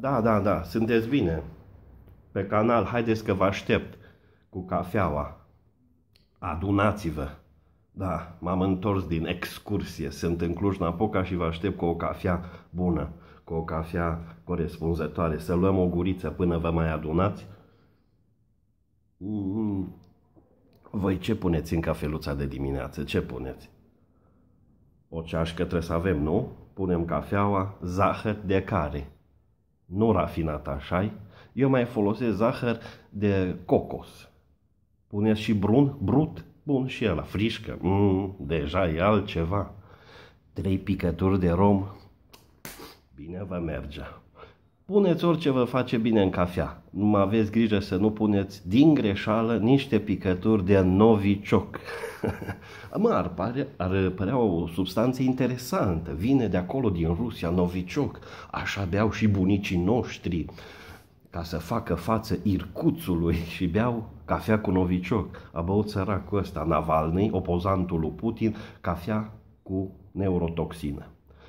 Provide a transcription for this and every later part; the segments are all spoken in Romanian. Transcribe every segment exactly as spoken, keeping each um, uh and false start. Da, da, da, sunteți bine. Pe canal, haideți că vă aștept cu cafeaua. Adunați-vă. Da, m-am întors din excursie. Sunt în Cluj-Napoca și vă aștept cu o cafea bună, cu o cafea corespunzătoare. Să luăm o guriță până vă mai adunați. Mm-hmm. Voi ce puneți în cafeluța de dimineață? Ce puneți? O ceașcă trebuie să avem, nu? Punem cafeaua, zahăr de care? Nu rafinat, așa-i? Eu mai folosesc zahăr de cocos. Puneți și brun, brut? Bun, și ăla, frișcă. Mm, deja e altceva. Trei picături de rom. Bine vă merge. Puneți orice vă face bine în cafea. Nu aveți grijă să nu puneți din greșeală niște picături de novicioc. Mă, ar, pare, ar părea o substanță interesantă. Vine de acolo, din Rusia, novicioc. Așa beau și bunicii noștri ca să facă față Ircuțului și beau cafea cu novicioc. A băut săracul ăsta, Navalnyi, opozantul lui Putin, cafea cu neurotoxină.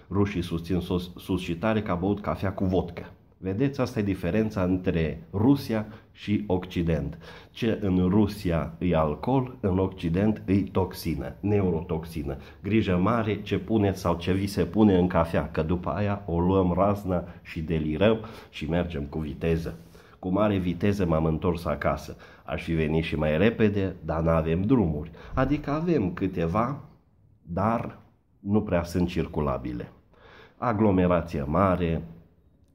Rușii susțin suscitare că a băut cafea cu vodcă. Vedeți, asta e diferența între Rusia și Occident. Ce în Rusia e alcool, în Occident e toxină, neurotoxină. Grijă mare ce puneți sau ce vi se pune în cafea, că după aia o luăm razna și delirăm și mergem cu viteză. Cu mare viteză m-am întors acasă. Aș fi venit și mai repede, dar n-avem drumuri. Adică avem câteva, dar nu prea sunt circulabile. Aglomerație mare,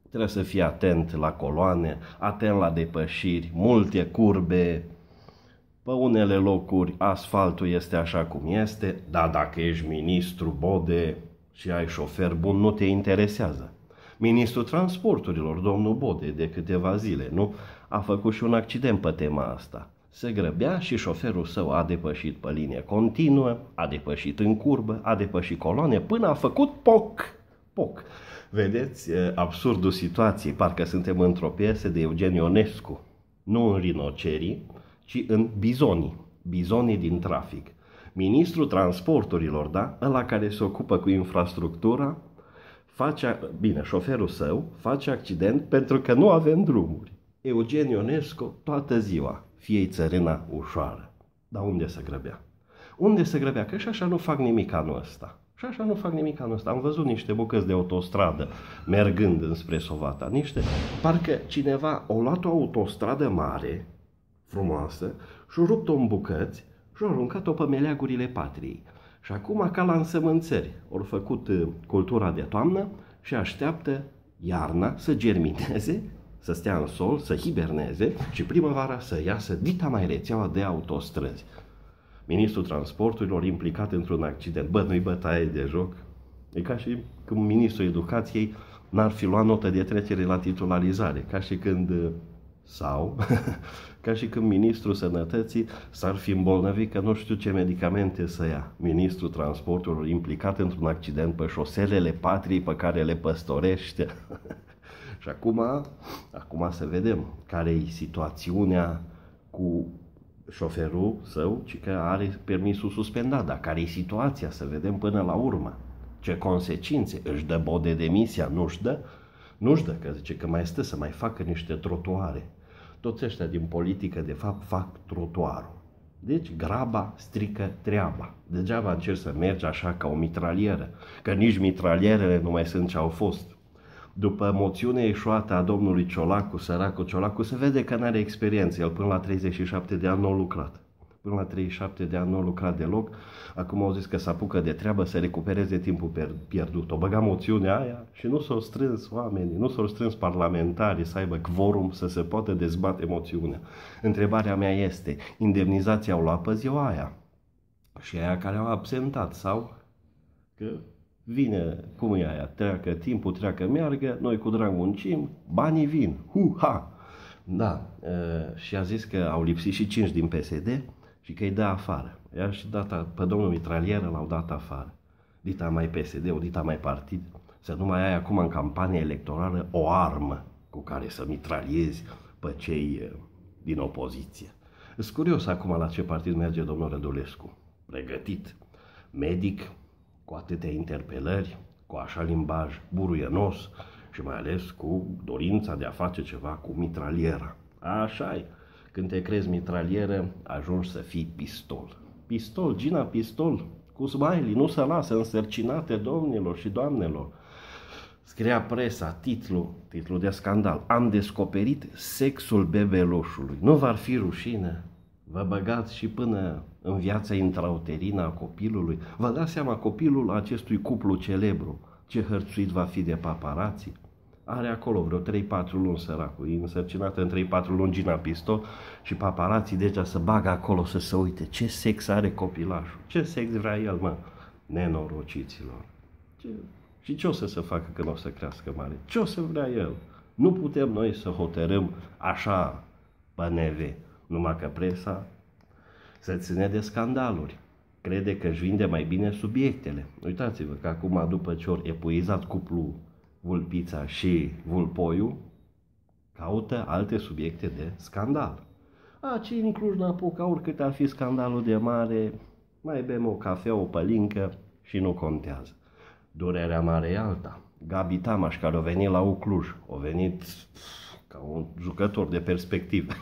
trebuie să fii atent la coloane, atent la depășiri, multe curbe. Pe unele locuri asfaltul este așa cum este, dar dacă ești ministru Bode și ai șofer bun, nu te interesează. Ministrul transporturilor, domnul Bode, de câteva zile, nu? A făcut și un accident pe tema asta. Se grăbea și șoferul său a depășit pe linie continuă, a depășit în curbă, a depășit coloane, până a făcut poc, poc. Vedeți absurdul situației, parcă suntem într-o piesă de Eugen Ionescu, nu în rinocerii, ci în bizonii, bizonii din trafic. Ministrul transporturilor, da, ăla care se ocupă cu infrastructura, face, bine, șoferul său face accident pentru că nu avem drumuri. Eugen Ionescu toată ziua, fie-i țărâna ușoară. Dar unde se grăbea? Unde se grăbea? Că și așa nu fac nimic anul ăsta. Și așa nu fac nimic anul ăsta. Am văzut niște bucăți de autostradă mergând înspre Sovata. Niște... Parcă cineva a luat o autostradă mare, frumoasă, și-o rupt-o în bucăți și-o aruncat-o pe meleagurile patriei. Și acum, ca la însămânțări, au făcut cultura de toamnă și așteaptă iarna să germineze, să stea în sol, să hiberneze și primăvara să iasă dita mai rețeaua de autostrăzi. Ministrul transporturilor implicat într-un accident. Bă, nu-i bătaie de joc? E ca și când ministrul educației n-ar fi luat notă de trecere la titularizare. Ca și când... sau... ca și când ministrul sănătății s-ar fi îmbolnăvit că nu știu ce medicamente să ia. Ministrul transporturilor implicat într-un accident pe șoselele patriei pe care le păstorește... Și acum, acum să vedem care-i situațiunea cu șoferul său, ci că are permisul suspendat, dar care-i situația, să vedem până la urmă. Ce consecințe, își dă Bode demisia, nu-și dă? Nu-și dă, că zice că mai stă să mai facă niște trotuare. Toți ăștia din politică, de fapt, fac trotuarul. Deci graba strică treaba. Degeaba încerci să mergi așa ca o mitralieră, că nici mitralierele nu mai sunt ce au fost. După moțiunea eșuată a domnului Ciolacu, săracul Ciolacu, se vede că n-are experiență. El până la treizeci și șapte de ani nu a lucrat. Până la treizeci și șapte de ani nu a lucrat deloc. Acum au zis că se apucă de treabă să recupereze timpul pierdut. O băga moțiunea aia și nu s-au strâns oamenii, nu s-au strâns parlamentarii să aibă quorum să se poată dezbate moțiunea. Întrebarea mea este, indemnizația o luat pe ziua aia și aia care au absentat sau că... Vine, cum e aia, treacă timpul, treacă, meargă, noi cu drag muncim, banii vin, hu-ha! Da, e, și a zis că au lipsit și cinci din P S D și că îi dă afară. Iar și data, pe domnul mitralieră l-au dat afară. Dita mai P S D-ul, dita mai partid, să nu mai ai acum în campanie electorală o armă cu care să mitraliezi pe cei din opoziție. Îs curios acum la ce partid merge domnul Rădulescu. Pregătit, medic, cu atâtea interpelări, cu așa limbaj buruienos și mai ales cu dorința de a face ceva cu mitraliera. Așa-i, când te crezi mitralieră, ajungi să fii pistol. Pistol, Gina, pistol, cu smiley, nu se lasă, însărcinate, domnilor și doamnelor. Scria presa, titlu, titlu de scandal. Am descoperit sexul bebeloșului. Nu v-ar fi rușine? Vă băgați și până în viața intrauterină a copilului. Vă dați seama, copilul acestui cuplu celebru, ce hărțuit va fi de paparații. Are acolo vreo trei patru luni săracul, e însărcinată în trei patru luni Gina pistol și paparații deja să bagă acolo să se uite ce sex are copilașul, ce sex vrea el, mă, nenorociților. Ce... Și ce o să se facă când o să crească mare? Ce o să vrea el? Nu putem noi să hotărâm așa pe neve, numai că presa se ține de scandaluri. Crede că își vinde mai bine subiectele. Uitați-vă că acum, după ce ori epuizat cuplu Vulpița și Vulpoiu, caută alte subiecte de scandal. Aici în Cluj-Napoca, oricât ar fi scandalul de mare, mai bem o cafea, o pălincă și nu contează. Durerea mare e alta. Gabi Tamaș, care a venit la U Cluj, a venit ca un jucător de perspectivă.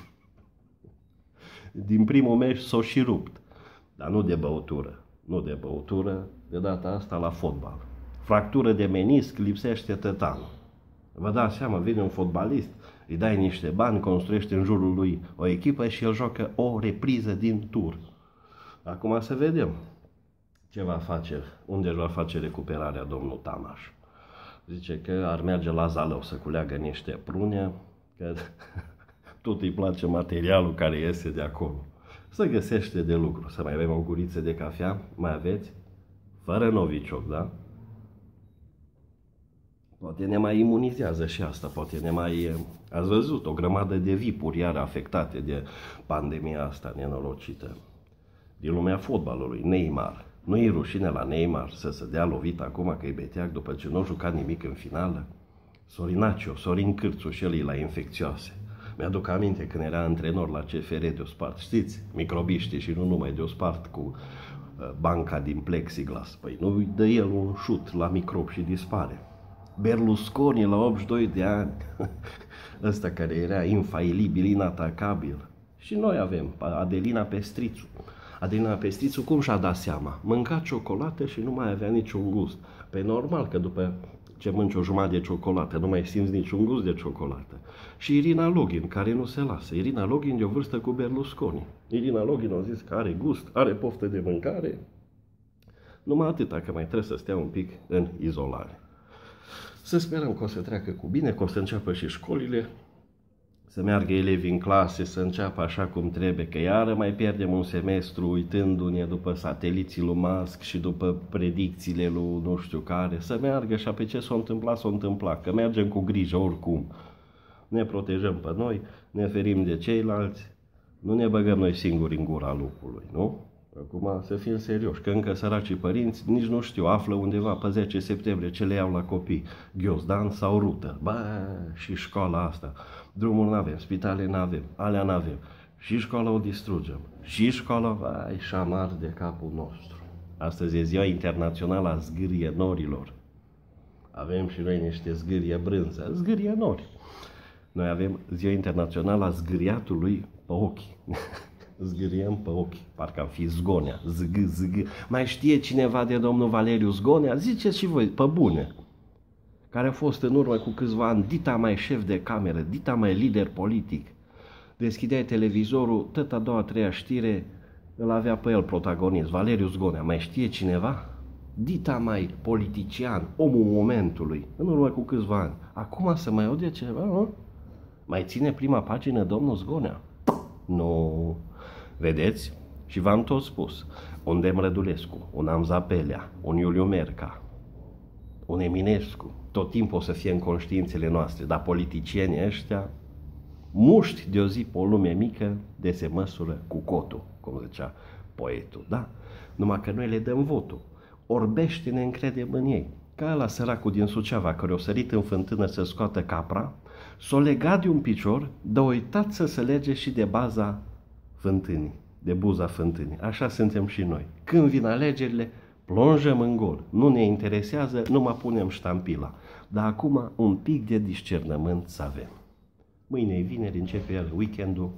Din primul meci s-a și rupt. Dar nu de băutură. Nu de băutură, de data asta la fotbal. Fractură de menisc, lipsește tătanul. Vă dați seama, vine un fotbalist, îi dai niște bani, construiește în jurul lui o echipă și el joacă o repriză din tur. Acum să vedem ce va face, unde își va face recuperarea domnul Tamaș. Zice că ar merge la Zalău să culeagă niște prune, că tot îi place materialul care iese de acolo. Să găsește de lucru, să mai avem o guriță de cafea, mai aveți, fără novicioc, da? Poate ne mai imunizează și asta, poate ne mai... Ați văzut, o grămadă de vipuri iar afectate de pandemia asta nenorocită din lumea fotbalului. Neymar. Nu-i rușine la Neymar să se dea lovit acum că e beteac după ce nu juca nimic în finală? Sorinacio, Sorin Cârțu și el e la infecțioase. Mi-aduc aminte când era antrenor la C F R de-o spart, știți, microbiștii și nu numai, de-o spart cu banca din plexiglas. Păi nu-i dă el un șut la microb și dispare. Berlusconi la optzeci și doi de ani, ăsta care era infailibil, inatacabil. Și noi avem Adelina Pestrițu. Adelina Pestrițu cum și-a dat seama? Mânca ciocolată și nu mai avea niciun gust. Păi normal că după ce mânci o jumătate de ciocolată nu mai simți niciun gust de ciocolată. Și Irina Loghin, care nu se lasă. Irina Loghin de o vârstă cu Berlusconi. Irina Loghin a zis că are gust, are poftă de mâncare. Numai atâta, că mai trebuie să stea un pic în izolare. Să sperăm că o să treacă cu bine, că o să înceapă și școlile, să meargă elevii în clase, să înceapă așa cum trebuie, că iară mai pierdem un semestru uitându-ne după sateliții lui Musk și după predicțiile lui nu știu care, să meargă și pe ce s-a întâmplat, s-a întâmplat, că mergem cu grijă oricum. Ne protejăm pe noi, ne ferim de ceilalți, nu ne băgăm noi singuri în gura lupului, nu? Acum să fim serioși, că încă săracii părinți nici nu știu, află undeva pe zece septembrie ce le iau la copii, ghiozdan sau rută. Ba, și școala asta, drumul n-avem, spitale n-avem, alea n-avem, și școala o distrugem, și școala, vai, șamar de capul nostru. Astăzi e ziua internațională a zgârie norilor. Avem și noi niște zgârie brânză, zgârie nori. Noi avem ziua internațională a zgâriatului pe ochi. Zgâriem pe ochi, parcă am fi Zgonea, zg, zg. Mai știe cineva de domnul Valeriu Zgonea? Ziceți și voi, pe bune. Care a fost în urmă cu câțiva ani dita mai șef de cameră, dita mai lider politic. Deschideai televizorul, tot a doua, treia știre, îl avea pe el protagonist, Valeriu Zgonea. Mai știe cineva? Dita mai politician, omul momentului, în urmă cu câțiva ani. Acum să mai aude ceva, nu? Mai ține prima pagină domnul Zgonea? Nu... Vedeți? Și v-am tot spus. Un Demrădulescu, un Amza Pelea, un Iuliu Merca, un Eminescu, tot timpul o să fie în conștiințele noastre, dar politicienii ăștia, muști de o zi pe o lume mică, de se măsură cu cotul, cum zicea poetul, da? Numai că noi le dăm votul. Orbește, ne încredem în ei. Ca ăla săracul din Suceava, care o sărit în fântână să scoată capra, s-o legat de un picior, dar uitat să se lege și de baza fântânii, de buza fântânii. Așa suntem și noi. Când vin alegerile, plonjăm în gol. Nu ne interesează, nu mai punem ștampila. Dar acum un pic de discernământ să avem. Mâine e vineri, începe el weekendul.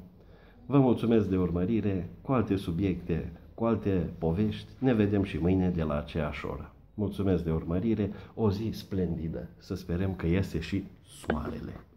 Vă mulțumesc de urmărire, cu alte subiecte, cu alte povești. Ne vedem și mâine de la aceeași oră. Mulțumesc de urmărire, o zi splendidă. Să sperăm că iese și soarele.